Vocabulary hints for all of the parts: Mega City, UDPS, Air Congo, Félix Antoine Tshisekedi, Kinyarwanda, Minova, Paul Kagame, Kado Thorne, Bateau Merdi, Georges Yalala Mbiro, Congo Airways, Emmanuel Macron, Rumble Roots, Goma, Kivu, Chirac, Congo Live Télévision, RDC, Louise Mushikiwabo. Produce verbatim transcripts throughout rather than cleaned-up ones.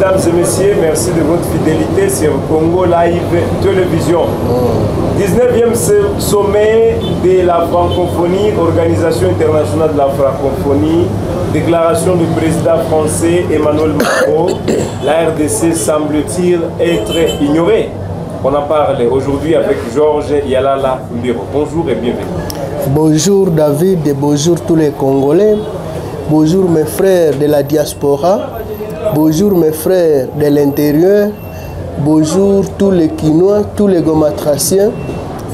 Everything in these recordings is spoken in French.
Mesdames et messieurs, merci de votre fidélité sur Congo Live Télévision. dix-neuvième sommet de la francophonie, Organisation internationale de la francophonie, déclaration du président français Emmanuel Macron. La R D C semble-t-il être ignorée. On en parle aujourd'hui avec Georges Yalala Mbiro. Bonjour et bienvenue. Bonjour David et bonjour tous les Congolais. Bonjour mes frères de la diaspora. Bonjour mes frères de l'intérieur, bonjour tous les Quinois, tous les Gomatraciens,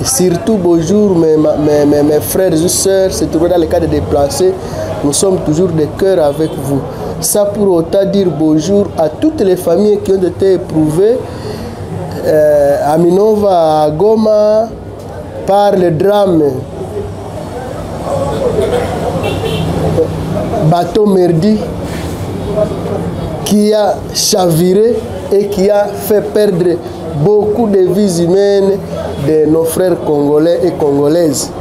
et surtout bonjour mes, mes, mes, mes frères et sœurs, se trouvent dans le cas de déplacés, nous sommes toujours de cœur avec vous. Ça pour autant dire bonjour à toutes les familles qui ont été éprouvées, euh, à Minova, à Goma, par le drame Bateau Merdi, qui a chaviré et qui a fait perdre beaucoup de vies humaines de nos frères congolais et congolaises.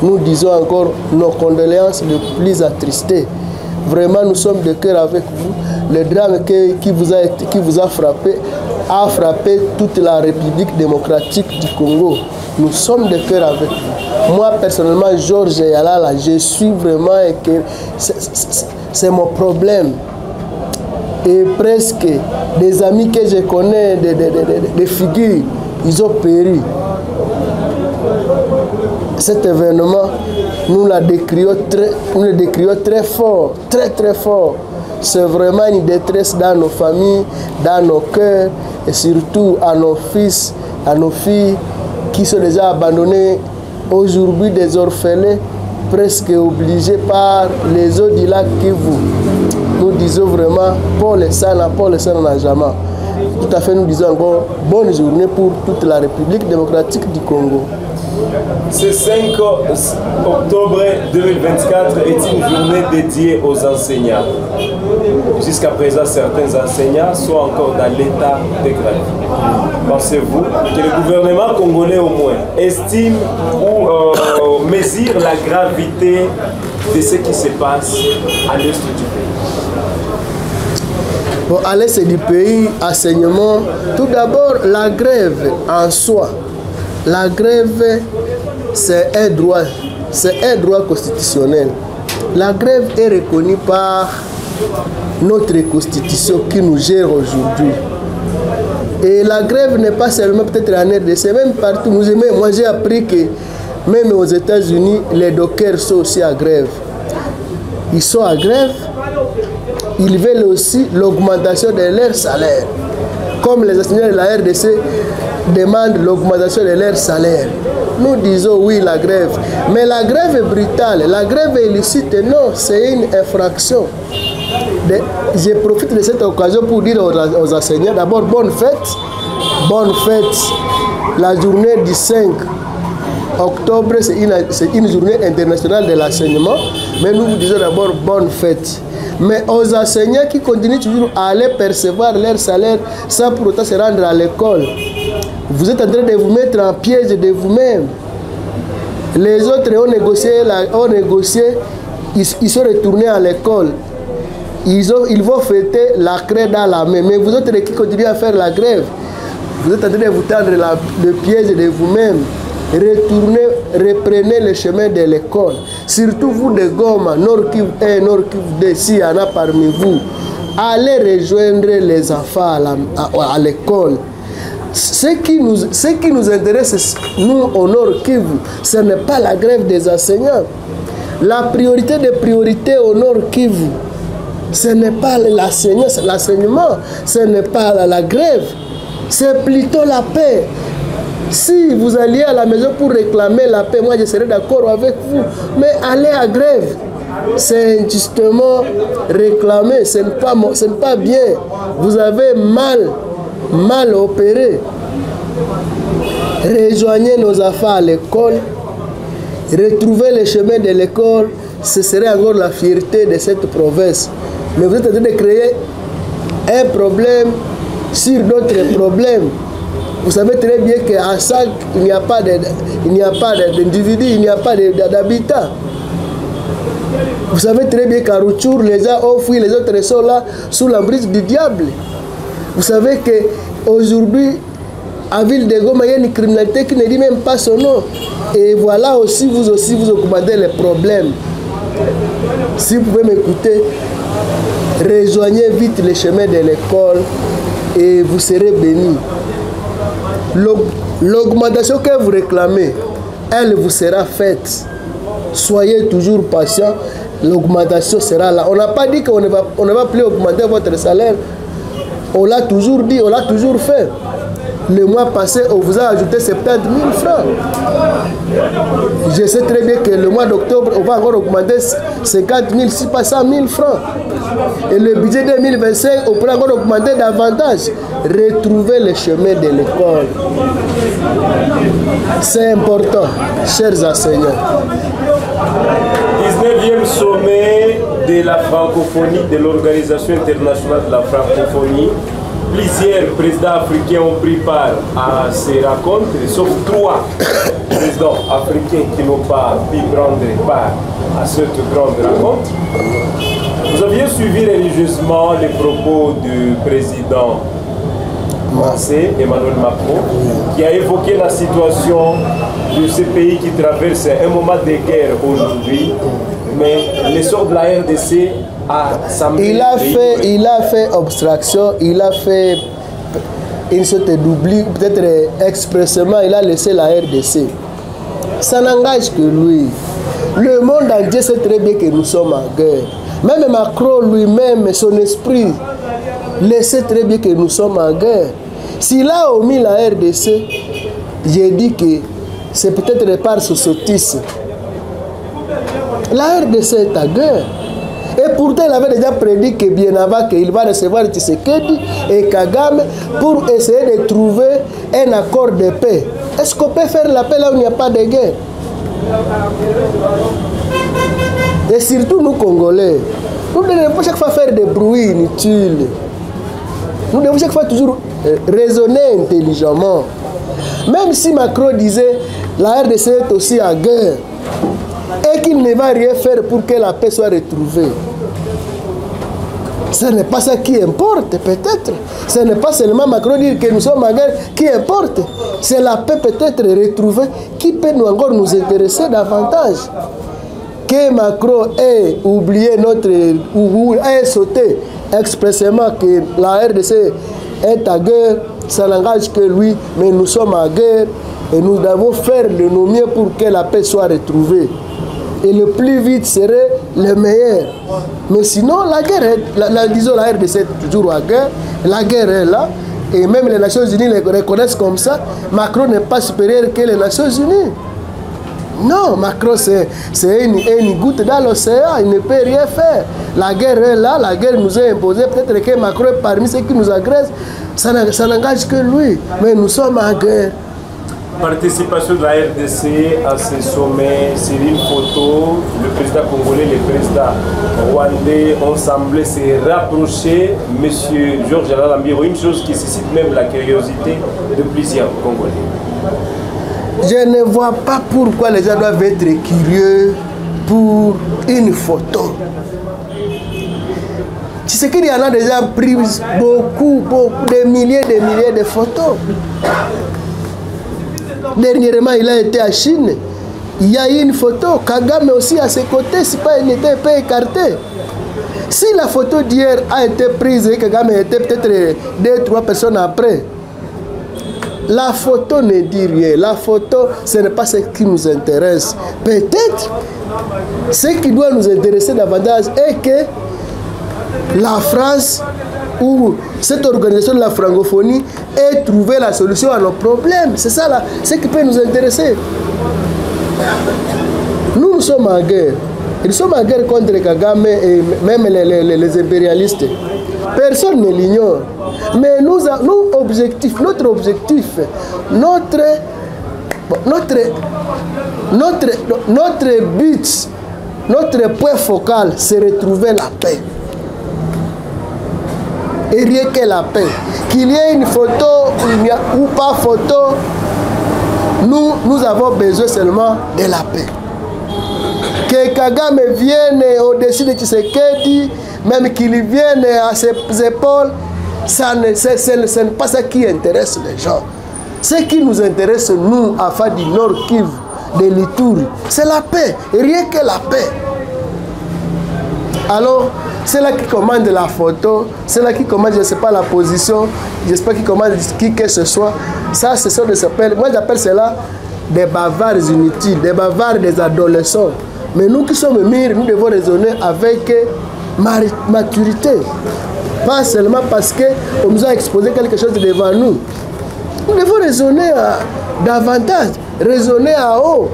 Nous disons encore nos condoléances les plus attristées. Vraiment, nous sommes de cœur avec vous. Le drame que, qui, vous a, qui vous a frappé a frappé toute la République démocratique du Congo. Nous sommes de cœur avec vous. Moi, personnellement, Georges Yalala, je suis vraiment... C'est mon problème. Et presque des amis que je connais, des, des, des, des figures, ils ont péri. Cet événement, nous, la décrions très, nous le décrions très fort, très très fort. C'est vraiment une détresse dans nos familles, dans nos cœurs, et surtout à nos fils, à nos filles, qui sont déjà abandonnés, aujourd'hui des orphelins, presque obligés par les eaux du lac Kivu. Nous disons vraiment, pour les salles, pour les salles, n'a jamais. Tout à fait, nous disons encore, bonne journée pour toute la République démocratique du Congo. Ce cinq octobre deux mille vingt-quatre est une journée dédiée aux enseignants. Jusqu'à présent, certains enseignants sont encore dans l'état de grève. Pensez-vous que le gouvernement congolais, au moins, estime ou euh, mesure la gravité de ce qui se passe à l'est du pays? Bon, à l'est du pays, enseignement, tout d'abord la grève en soi. La grève, c'est un droit, c'est un droit constitutionnel. La grève est reconnue par notre constitution qui nous gère aujourd'hui. Et la grève n'est pas seulement peut-être en R D C, même partout. Moi j'ai appris que même aux États-Unis, les dockers sont aussi à grève. Ils sont à grève. Ils veulent aussi l'augmentation de leur salaire. Comme les enseignants de la R D C demandent l'augmentation de leur salaire. Nous disons oui, la grève. Mais la grève est brutale, la grève est illicite. Non, c'est une infraction. De, je profite de cette occasion pour dire aux, aux enseignants, d'abord, bonne fête. Bonne fête. La journée du cinq octobre, c'est une, une journée internationale de l'enseignement. Mais nous vous disons d'abord, bonne fête. Mais aux enseignants qui continuent toujours à aller percevoir leur salaire sans pour autant se rendre à l'école, vous êtes en train de vous mettre en piège de vous-même. Les autres ont négocié, ont négocié ils, ils sont retournés à l'école. Ils, ils vont fêter la craie dans la main. Mais vous autres qui continuez à faire la grève, vous êtes en train de vous tendre la, le piège de vous-même. Retournez, reprenez le chemin de l'école. Surtout vous de Goma, Nord-Kivu un, Nord-Kivu deux, s'il y en a parmi vous, allez rejoindre les enfants à l'école. Ce qui nous, ce qui nous intéresse, nous, au Nord-Kivu, ce n'est pas la grève des enseignants. La priorité des priorités au Nord-Kivu, ce n'est pas l'enseignement, ce n'est pas la, la grève, c'est plutôt la paix. Si vous alliez à la maison pour réclamer la paix, moi je serais d'accord avec vous. Mais aller à grève, c'est justement réclamer, ce n'est pas, ce n'est pas bien. Vous avez mal, mal opéré. Rejoignez nos enfants à l'école, retrouvez le chemin de l'école, ce serait encore la fierté de cette province. Mais vous êtes en train de créer un problème sur d'autres problèmes. Vous savez très bien qu'à Sac, il n'y a pas d'individus, il n'y a pas d'habitat. Vous savez très bien qu'à Routour, les uns ont fui, les autres sont là, sous l'emprise du diable. Vous savez qu'aujourd'hui, à ville de Goma, il y a une criminalité qui ne dit même pas son nom. Et voilà aussi, vous aussi, vous occupez les problèmes. Si vous pouvez m'écouter, rejoignez vite les chemins de l'école et vous serez bénis. L'augmentation que vous réclamez, elle vous sera faite. Soyez toujours patient, l'augmentation sera là. On n'a pas dit qu'on ne va, on ne va plus augmenter votre salaire. On l'a toujours dit, on l'a toujours fait. Le mois passé, on vous a ajouté soixante-dix mille francs. Je sais très bien que le mois d'octobre, on va encore augmenter cinquante mille, si pas cent mille francs. Et le budget deux mille vingt-cinq, on pourra encore augmenter davantage. Retrouvez le chemin de l'école. C'est important, chers enseignants. dix-neuvième sommet de la francophonie, de l'Organisation internationale de la francophonie. Plusieurs présidents africains ont pris part à ces rencontres, sauf trois présidents africains qui n'ont pas pu prendre part à cette grande rencontre. Vous aviez suivi religieusement les propos du président français, Emmanuel Macron, qui a évoqué la situation de ce pays qui traverse un moment de guerre aujourd'hui, mais l'essor de la R D C. Ah, il, a fait, il a fait obstruction, il a fait une sorte d'oubli, peut-être expressément, il a laissé la R D C. Ça n'engage que lui. Le monde entier sait très bien que nous sommes en guerre. Même Macron lui-même, son esprit, le sait très bien que nous sommes en guerre. S'il a omis la R D C, j'ai dit que c'est peut-être par ce sottisme. La R D C est en guerre. Et pourtant, il avait déjà prédit que bien avant qu'il va recevoir Tshisekedi et Kagame pour essayer de trouver un accord de paix. Est-ce qu'on peut faire la paix là où il n'y a pas de guerre? Et surtout nous, Congolais, nous ne devons pas chaque fois faire des bruits inutiles. Nous devons chaque fois toujours raisonner intelligemment. Même si Macron disait la R D C est aussi en guerre, et qu'il ne va rien faire pour que la paix soit retrouvée. Ce n'est pas ça qui importe, peut-être. Ce n'est pas seulement Macron dire que nous sommes en guerre qui importe. C'est la paix peut-être retrouvée qui peut nous encore nous intéresser davantage. Que Macron ait oublié notre... ou ait sauté expressément que la R D C est en guerre, ça n'engage que lui, mais nous sommes en guerre et nous devons faire de nos mieux pour que la paix soit retrouvée. Et le plus vite serait le meilleur. Mais sinon, la guerre est, la, la, disons la R D C est toujours en guerre, la guerre est là, et même les Nations Unies les reconnaissent comme ça. Macron n'est pas supérieur que les Nations Unies. Non, Macron c'est une, une goutte dans l'océan, il ne peut rien faire. La guerre est là, la guerre nous est imposée, peut-être que Macron est parmi ceux qui nous agressent, ça n'engage que lui. Mais nous sommes en guerre. Participation de la R D C à ce sommet, Cyril Photo, le président congolais, le président rwandais ont semblé se rapprocher. Monsieur Georges Yalala Mbiro, une chose qui suscite même la curiosité de plusieurs Congolais. Je ne vois pas pourquoi les gens doivent être curieux pour une photo. Tu sais qu'il y en a déjà pris beaucoup, beaucoup, des milliers, des milliers de photos. Dernièrement, il a été à Chine. Il y a eu une photo. Kagame aussi à ses côtés, si pas, il n'était pas écarté. Si la photo d'hier a été prise et Kagame était peut-être deux, trois personnes après, la photo ne dit rien. La photo, ce n'est pas ce qui nous intéresse. Peut-être, ce qui doit nous intéresser davantage est que la France ou cette organisation de la francophonie et trouver la solution à nos problèmes. C'est ça là, ce qui peut nous intéresser. Nous, nous sommes en guerre. Nous sommes en guerre contre Kagame et même les, les, les impérialistes. Personne ne l'ignore. Mais nous, nous objectif, notre objectif, notre, notre, notre, notre but, notre point focal, c'est retrouver la paix. Et rien que la paix. Qu'il y ait une photo ou pas photo, nous, nous avons besoin seulement de la paix. Que Kagame vienne au-dessus de Tshisekedi, même qu'il vienne à ses épaules, Ça ne, c'est pas ça qui intéresse les gens. Ce qui nous intéresse, nous, Afa du Nord Kivu, de l'Ituri, c'est la paix, rien que la paix. Alors, c'est là qui commande la photo, c'est là qui commande, je ne sais pas, la position, j'espère qu'il commande qui que ce soit. Ça, ce sont des appels. Moi, j'appelle cela des bavards inutiles, des bavards des adolescents. Mais nous qui sommes mûrs, nous devons raisonner avec maturité. Pas seulement parce qu'on nous a exposé quelque chose devant nous. Nous devons raisonner à, davantage, raisonner à haut.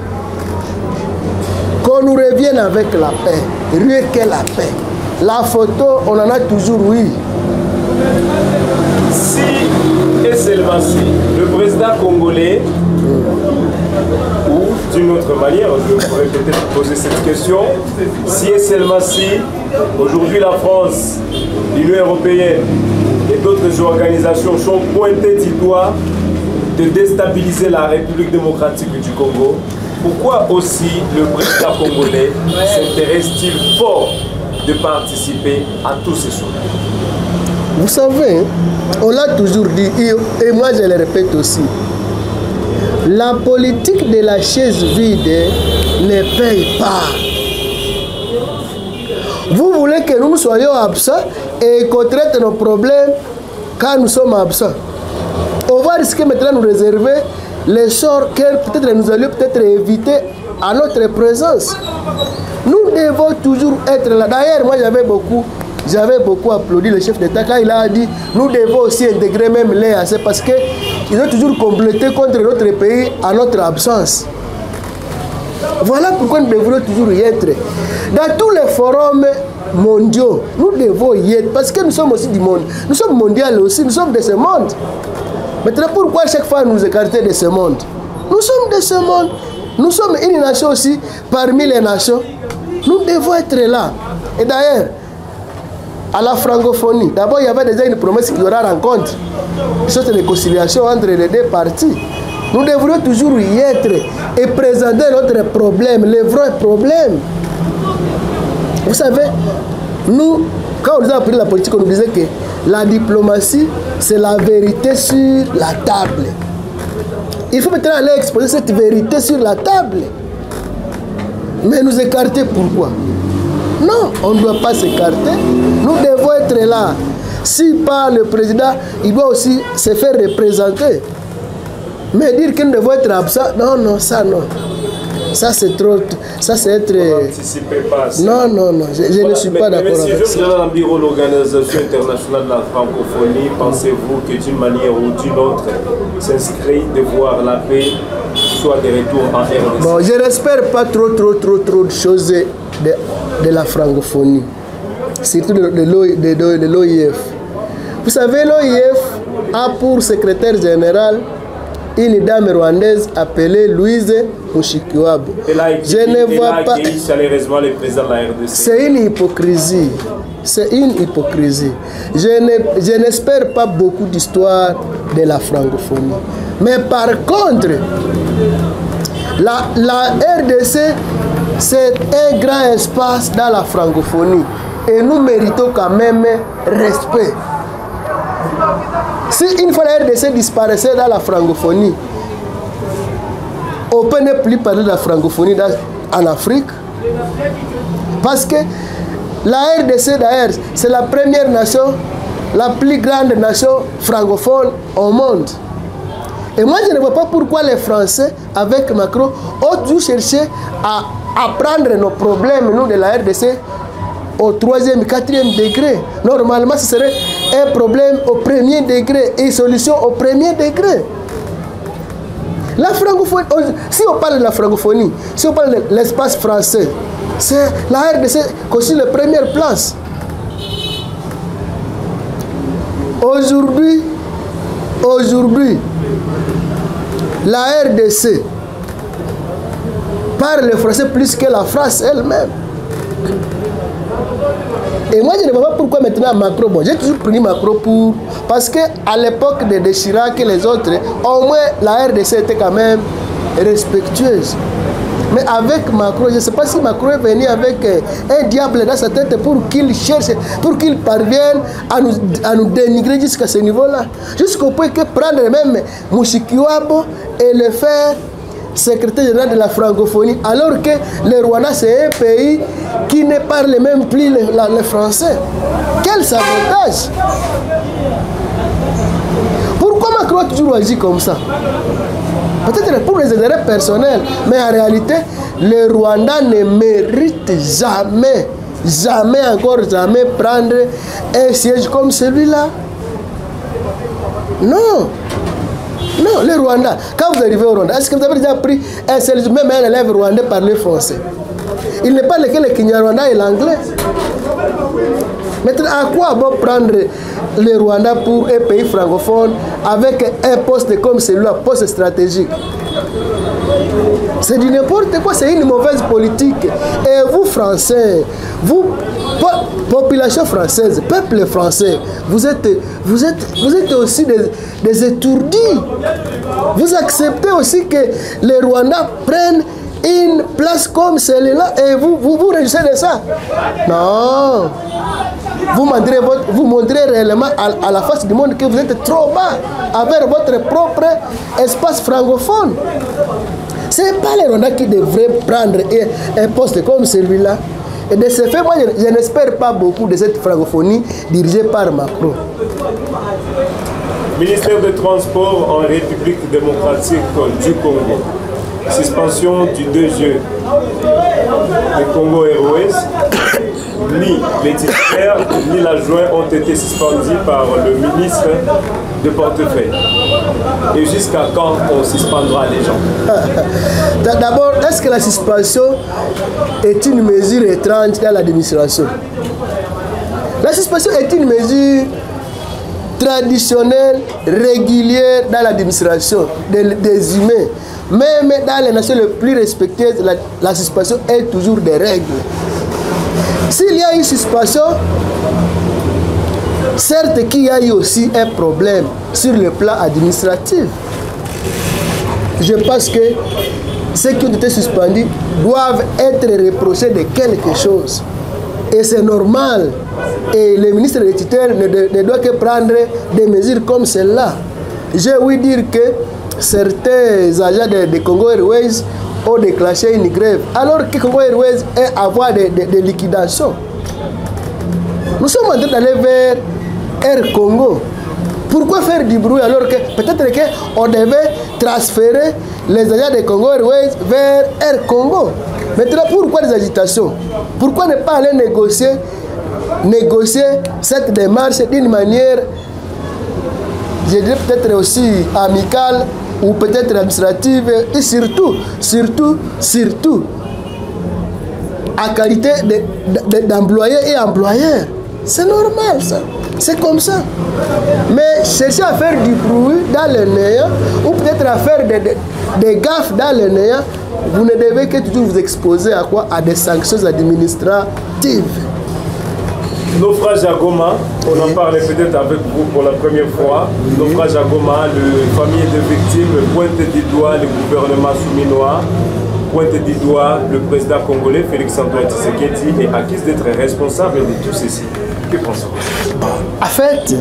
Qu'on nous revienne avec la paix, rien que la paix. La photo, on en a toujours, oui. Si, et seulement si, le président congolais, ou d'une autre manière, je pourrais peut-être poser cette question, si et seulement si, aujourd'hui la France, l'Union européenne et d'autres organisations sont pointées du doigt de déstabiliser la République démocratique du Congo, pourquoi aussi le président congolais s'intéresse-t-il fort de participer à tous ces sommets? Vous savez, on l'a toujours dit, et moi je le répète aussi, la politique de la chaise vide ne paye pas. Vous voulez que nous soyons absents et qu'on traite nos problèmes quand nous sommes absents. On va risquer maintenant de nous réserver les sorts que peut-être nous allions peut-être éviter à notre présence. Nous devons toujours être là. D'ailleurs, moi j'avais beaucoup, j'avais beaucoup applaudi le chef d'État quand il a dit nous devons aussi intégrer même les A C parce qu'ils ont toujours complété contre notre pays à notre absence. Voilà pourquoi nous devons toujours y être. Dans tous les forums mondiaux, nous devons y être parce que nous sommes aussi du monde. Nous sommes mondiaux aussi, nous sommes de ce monde. Maintenant, pourquoi chaque fois nous écarter de ce monde? Nous sommes de ce monde. Nous sommes une nation aussi parmi les nations. Nous devons être là. Et d'ailleurs, à la francophonie, d'abord il y avait déjà une promesse qu'il y aura rencontre. Sur cette réconciliation entre les deux parties. Nous devrions toujours y être et présenter notre problème, les vrais problèmes. Vous savez, nous, quand on nous a appris la politique, on nous disait que la diplomatie, c'est la vérité sur la table. Il faut maintenant aller exposer cette vérité sur la table. Mais nous écarter pourquoi? Non, on ne doit pas s'écarter. Nous devons être là. Si pas le président, il doit aussi se faire représenter. Mais dire qu'il devait être absent, non, non, ça non. Ça c'est trop, ça c'est être... Pas, non, non, non, je, je voilà, ne suis mais, pas d'accord si avec ça. Monsieur Mbiro, l'Organisation internationale de la francophonie, pensez-vous que d'une manière ou d'une autre, s'inscrit de voir la paix soit de retour en R D C? Bon, je n'espère pas trop, trop, trop, trop de choses de, de la francophonie, surtout de, de, de, de l'O I F. Vous savez, l'O I F a pour secrétaire général une dame rwandaise appelée Louise Mushikiwabo. Je ne vois pas. C'est une hypocrisie. C'est une hypocrisie. Je n'espère pas beaucoup d'histoire de la francophonie. Mais par contre, la, la R D C, c'est un grand espace dans la francophonie. Et nous méritons quand même respect. Si une fois la R D C disparaissait dans la francophonie, on ne peut plus parler de la francophonie dans, en Afrique. Parce que la R D C, d'ailleurs, c'est la première nation, la plus grande nation francophone au monde. Et moi, je ne vois pas pourquoi les Français, avec Macron, ont dû chercher à apprendre nos problèmes, nous, de la R D C, au troisième, quatrième degré. Normalement, ce serait un problème au premier degré et une solution au premier degré. La francophonie, si on parle de la francophonie, si on parle de l'espace français, c'est la R D C qui est la première place. Aujourd'hui, aujourd'hui, la R D C parle le français plus que la France elle-même. Et moi, je ne vois pas pourquoi maintenant Macron, bon, j'ai toujours pris Macron pour... Parce qu'à l'époque de Chirac et les autres, au moins la R D C était quand même respectueuse. Mais avec Macron, je ne sais pas si Macron est venu avec un diable dans sa tête pour qu'il cherche, pour qu'il parvienne à nous, à nous dénigrer jusqu'à ce niveau-là. Jusqu'au point que prendre même Mushikiwabo et le faire secrétaire général de la francophonie, alors que le Rwanda c'est un pays qui ne parle même plus le, la, le français. Quel sabotage! Pourquoi Macron a toujours agi comme ça? Peut-être pour les intérêts personnels, mais en réalité, le Rwanda ne mérite jamais, jamais encore, jamais prendre un siège comme celui-là. Non! Non, le Rwanda, quand vous arrivez au Rwanda, est-ce que vous avez déjà pris un seul, même un élève rwandais parler français? Il ne parle que le Kinyarwanda et l'anglais. Maintenant, à quoi bon prendre le Rwanda pour un pays francophone avec un poste comme celui-là, poste stratégique? C'est du n'importe quoi, c'est une mauvaise politique. Et vous, Français, vous, population française, peuple français, vous êtes, vous êtes, vous êtes aussi des, des étourdis. Vous acceptez aussi que les Rwandais prennent une place comme celle-là et vous vous, vous réjouissez de ça? Non. Vous montrez, votre, vous montrez réellement à, à la face du monde que vous êtes trop bas avec votre propre espace francophone. Ce n'est pas les Rwandais qui devraient prendre un, un poste comme celui-là. Et de ce fait, moi, je, je n'espère pas beaucoup de cette francophonie dirigée par Macron. Ministère des Transports en République démocratique du Congo. Suspension du deux jeux de Congo Airways. Ni les titulaires ni l'adjoint ont été suspendus par le ministre de portefeuille. Et jusqu'à quand on suspendra les gens? D'abord, est-ce que la suspension est une mesure étrange dans l'administration? La suspension est une mesure traditionnelle, régulière dans l'administration des, des humains. Même dans les nations les plus respectées, la, la suspension est toujours des règles. S'il y a une suspension, certes qu'il y a eu aussi un problème sur le plan administratif. Je pense que ceux qui ont été suspendus doivent être reprochés de quelque chose. Et c'est normal. Et le ministre des tuteurs ne, ne doit que prendre des mesures comme celle-là. J'ai ouï dire que certains agents de, de Congo Airways ont déclenché une grève, alors que Congo Airways est à voie de, de, de liquidation. Nous sommes en train d'aller vers Air Congo. Pourquoi faire du bruit alors que peut-être qu'on devait transférer les agents de Congo Airways vers Air Congo? Maintenant, pourquoi les agitations? Pourquoi ne pas aller négocier, négocier cette démarche d'une manière, je dirais peut-être aussi amicale, ou peut-être administrative, et surtout, surtout, surtout, à qualité d'employé de, de, et employeur. C'est normal ça, c'est comme ça. Mais chercher à faire du bruit dans le néant, ou peut-être à faire des de, de gaffes dans le néant, vous ne devez que toujours vous exposer à quoi? À des sanctions administratives. Naufrage à Goma, on en parlait peut-être avec vous pour la première fois. Naufrage à Goma, les familles de victimes pointent du doigt le gouvernement souminois, pointent du doigt le président congolais Félix Antoine Tshisekedi et accuse d'être responsable de tout ceci. Que pensez-vous? En fait,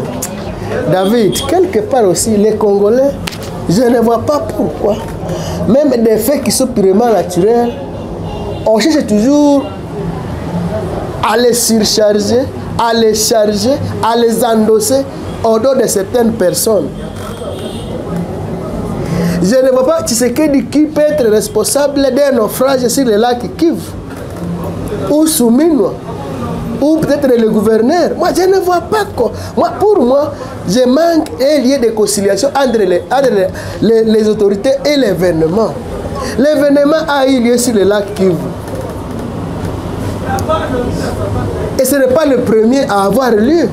David, quelque part aussi, les Congolais, je ne vois pas pourquoi. Même des faits qui sont purement naturels, on cherche toujours à les surcharger, à les charger, à les endosser au dos de certaines personnes. Je ne vois pas Tshisekedi qui peut être responsable d'un naufrage sur le lac Kivu, ou Souminois, ou peut-être le gouverneur. Moi, je ne vois pas quoi. Moi, pour moi, je manque un lien de conciliation entre les, entre les, les, les autorités et l'événement. L'événement a eu lieu sur le lac Kivu. Et ce n'est pas le premier à avoir lieu.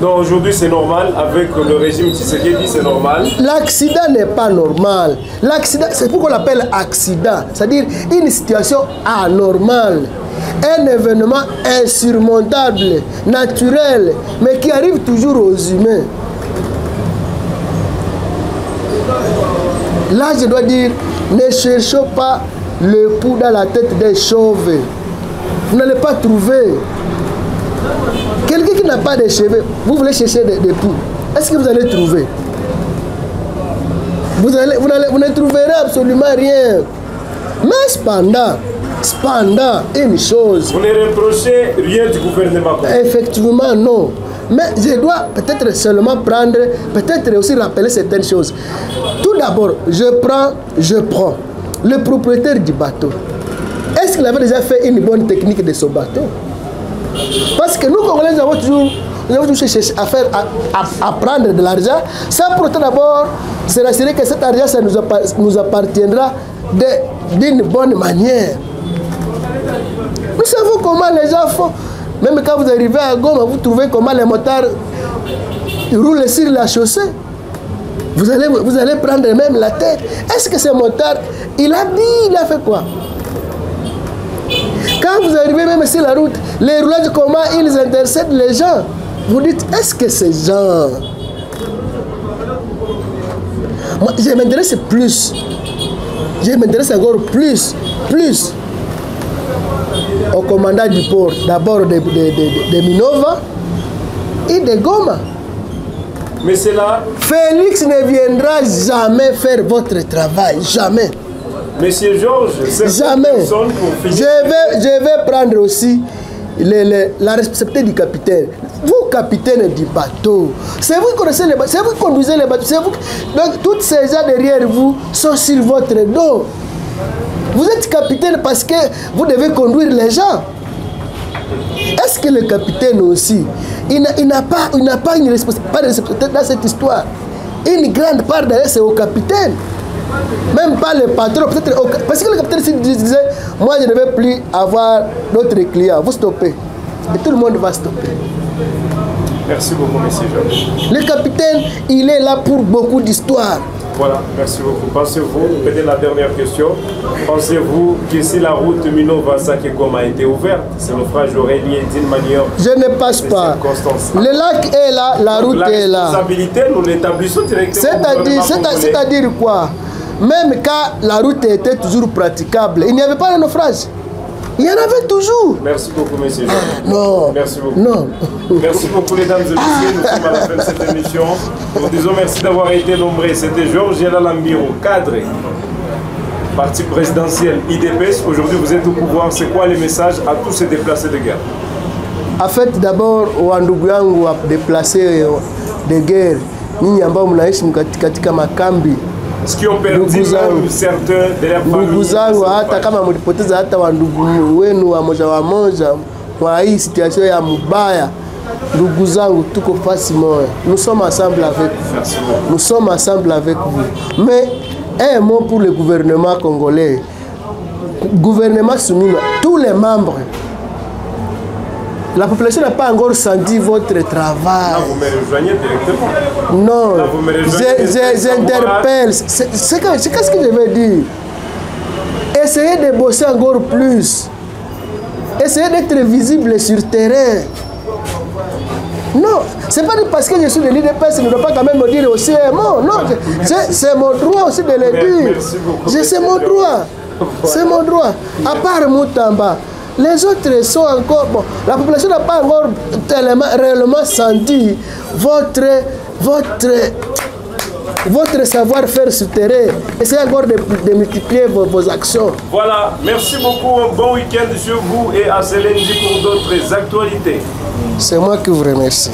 Donc aujourd'hui c'est normal, avec le régime Tshisekedi c'est normal. L'accident n'est pas normal. L'accident, c'est pourquoi on l'appelle accident. C'est-à-dire une situation anormale. Un événement insurmontable, naturel, mais qui arrive toujours aux humains. Là je dois dire, ne cherchons pas le coup dans la tête des chauves. Vous n'allez pas trouver quelqu'un qui n'a pas de cheveux. Vous voulez chercher des, des poux. Est-ce que vous allez trouver? Vous, allez, vous, allez, vous ne trouverez absolument rien. Mais cependant, cependant, une chose. Vous ne reprochez rien du gouvernement. Effectivement, non. Mais je dois peut-être seulement prendre, peut-être aussi rappeler certaines choses. Tout d'abord, je prends, je prends le propriétaire du bateau. Est-ce qu'il avait déjà fait une bonne technique de ce bateau? Parce que nous, Congolais, nous avons toujours, nous avons toujours cherché à, faire, à, à, à prendre de l'argent, sans pourtant d'abord se rassurer que cet argent, ça nous appartiendra d'une bonne manière. Nous savons comment les gens font. Même quand vous arrivez à Goma, vous trouvez comment les motards roulent sur la chaussée. Vous allez, vous allez prendre même la tête. Est-ce que ce motard, il a dit, il a fait quoi? Quand vous arrivez même sur la route, les roulages, comment ils interceptent les gens? Vous dites, est-ce que ces gens... Moi, je m'intéresse plus. Je m'intéresse encore plus, plus. Au commandant du port, d'abord de, de, de, de Minova et de Goma. Mais c'est là... Félix ne viendra jamais faire votre travail, jamais. Monsieur Georges, c'est jamais. Personne pour finir. Je vais, je vais prendre aussi les, les, la responsabilité du capitaine. Vous, capitaine du bateau, c'est vous qui connaissez les bateaux, c'est vous qui conduisez les bateaux, c'est vous. Donc, toutes ces gens derrière vous sont sur votre dos. Vous êtes capitaine parce que vous devez conduire les gens. Est-ce que le capitaine aussi, il n'a pas, il n'a pas une responsabilité dans cette histoire? Une grande part derrière, c'est au capitaine. Même pas le patron. Peut-être au, parce que le capitaine si, disait, moi je ne vais plus avoir d'autres clients. Vous stoppez. Et tout le monde va stopper. Merci beaucoup, monsieur Georges. Le capitaine, il est là pour beaucoup d'histoires. Voilà, merci beaucoup. Pensez-vous, peut-être la dernière question, pensez-vous que si la route Minova-Sakegoma a été ouverte, ce naufrage aurait lié d'une manière... Je ne passe pas. Le lac est là, la route est là. La responsabilité, nous l'établissons directement. C'est-à-dire quoi? Même quand la route était toujours praticable, il n'y avait pas de naufrage. Il y en avait toujours. Merci beaucoup, monsieur. Ah, non. Merci beaucoup. Non. Merci beaucoup, mesdames et messieurs. Nous sommes à la fin de cette émission. Nous disons merci d'avoir été nombreux. C'était Georges Yalala Mbiro, cadre, parti présidentiel U D P S. Aujourd'hui, vous êtes au pouvoir. C'est quoi le message à tous ces déplacés de guerre? En fait, d'abord, au Andouguang, à déplacés de guerre, nous avons katika makambi. Ce qui ont perdu certains de leurs familles. Nous sommes ensemble avec vous. Nous sommes ensemble avec vous. Mais un mot pour le gouvernement congolais. Gouvernement soumis, tous les membres. La population n'a pas encore senti votre travail. Là, vous me rejoignez directement. Non, là, vous me rejoignez j'interpelle. Qu'est-ce que je veux dire? Essayez de bosser encore plus. Essayez d'être visible sur terrain. Non, c'est pas parce que je suis de l'U D P S, je ne dois pas quand même me dire aussi un mot. Non, c'est mon droit aussi de le dire. C'est mon droit. C'est mon droit. À part Moutamba. Les autres sont encore... Bon, la population n'a pas encore tellement, réellement senti votre, votre, votre savoir-faire sur terrain. Essayez encore de, de multiplier vos, vos actions. Voilà, merci beaucoup. Un bon week-end sur vous et à ce lundi pour d'autres actualités. C'est moi qui vous remercie.